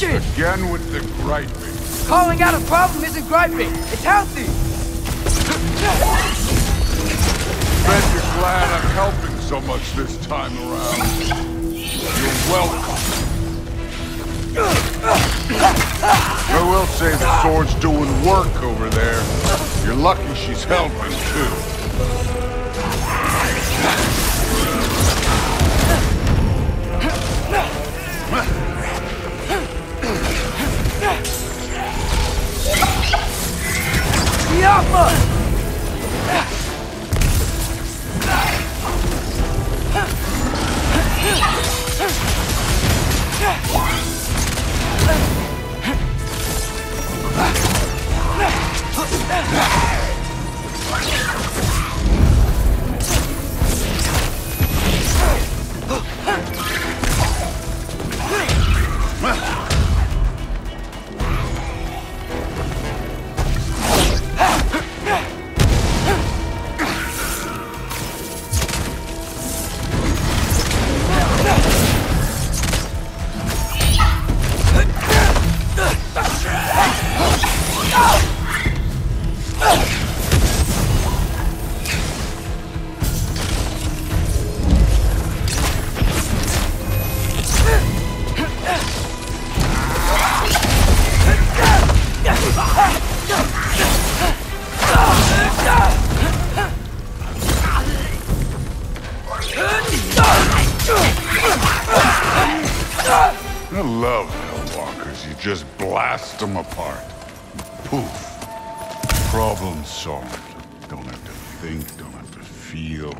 Again with the griping. Calling out a problem isn't griping. It's healthy. Bet you're glad I'm helping so much this time around. You're welcome. I will say the sword's doing work over there. You're lucky she's helping too. I love Hellwalkers. You just blast them apart. Poof. Problem solved. Don't have to think, don't have to feel.